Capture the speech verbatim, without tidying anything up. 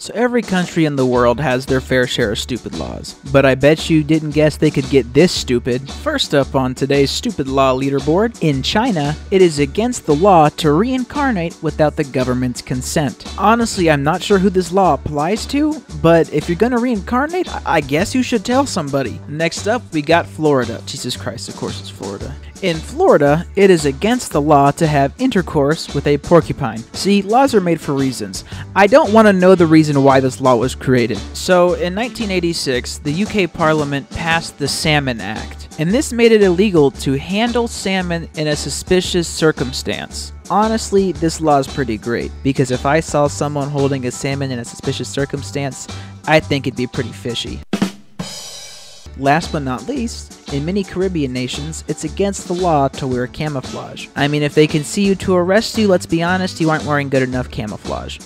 So every country in the world has their fair share of stupid laws, but I bet you didn't guess they could get this stupid. First up on today's stupid law leaderboard, in China, it is against the law to reincarnate without the government's consent. Honestly, I'm not sure who this law applies to, but if you're gonna reincarnate, I guess you should tell somebody. Next up, we got Florida. Jesus Christ, of course it's Florida. In Florida, it is against the law to have intercourse with a porcupine. See, laws are made for reasons. I don't want to know the reason why this law was created. So, in nineteen eighty-six, the U K Parliament passed the Salmon Act, and this made it illegal to handle salmon in a suspicious circumstance. Honestly, this law is pretty great, because if I saw someone holding a salmon in a suspicious circumstance, I think it'd be pretty fishy. Last but not least, in many Caribbean nations, it's against the law to wear camouflage. I mean, if they can see you to arrest you, let's be honest, you aren't wearing good enough camouflage.